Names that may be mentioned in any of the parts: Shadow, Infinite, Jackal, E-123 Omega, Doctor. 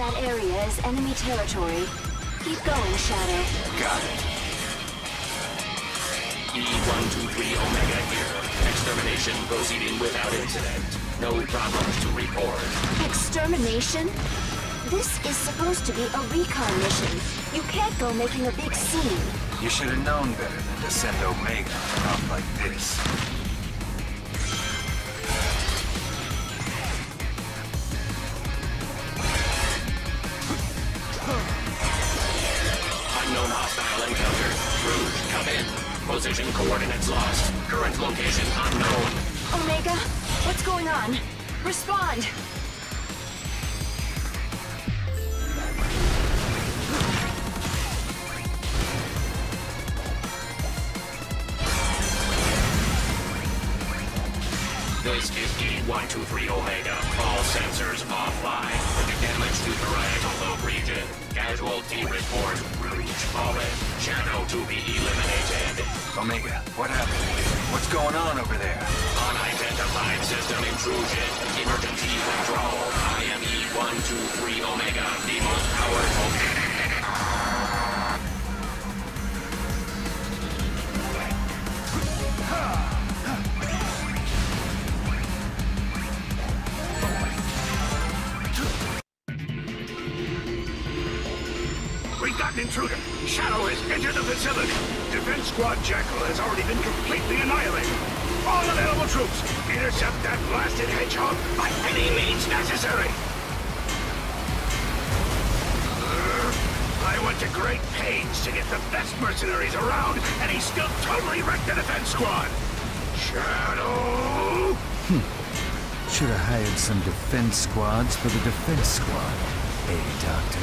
That area is enemy territory. Keep going, Shadow. Got it. E-123 Omega here. Extermination proceeding without incident. No problems to report. Extermination? This is supposed to be a recon mission. You can't go making a big scene. You should have known better than to send Omega out like this. Unknown hostile encounter. Rude, come in. Position coordinates lost. Current location unknown. Omega, what's going on? Respond! This is E-123 Omega. All sensors offline. The damage to parietal lobe region. Casualty report. Rouge fallen. Shadow to be eliminated. Omega, what happened? What's going on over there? Unidentified system intrusion. Emergency withdrawal. I am E-123 Omega, the most powerful. Intruder. Shadow has entered the facility. Defense squad Jackal has already been completely annihilated. All available troops, intercept that blasted hedgehog by any means necessary. I went to great pains to get the best mercenaries around, and he still totally wrecked the defense squad. Shadow! Should have hired some defense squads for the defense squad, eh, Doctor?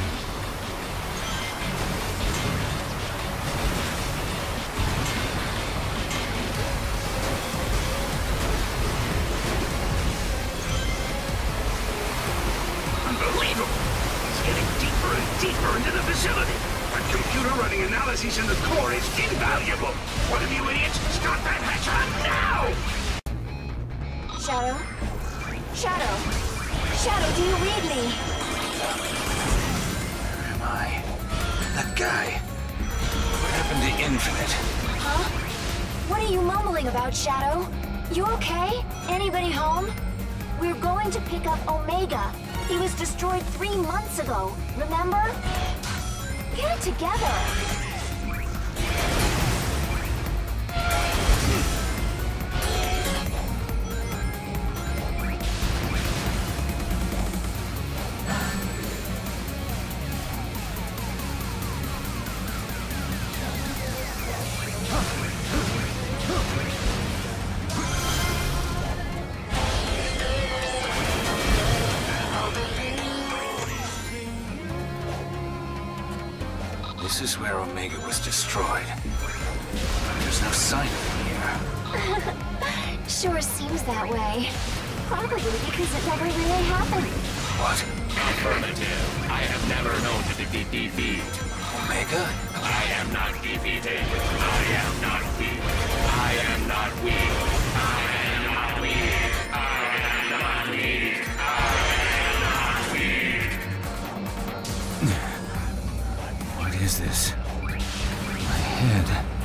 Deeper into the facility. A computer running analyses in the core is invaluable. One of you idiots, stop that hedgehog now! Shadow? Shadow? Shadow, do you read me? Where am I? That guy. What happened to Infinite? Huh? What are you mumbling about, Shadow? You okay? Anybody home? We're going to pick up Omega. He was destroyed 3 months ago, remember? Get it together! This is where Omega was destroyed. There's no sign of him here. Sure seems that way. Probably because it never really happened. What? Affirmative. I have never known to defeat. Omega? I am not defeated. I am not weak. I am not weak. I am not weak. I am not weak. What is this? My head.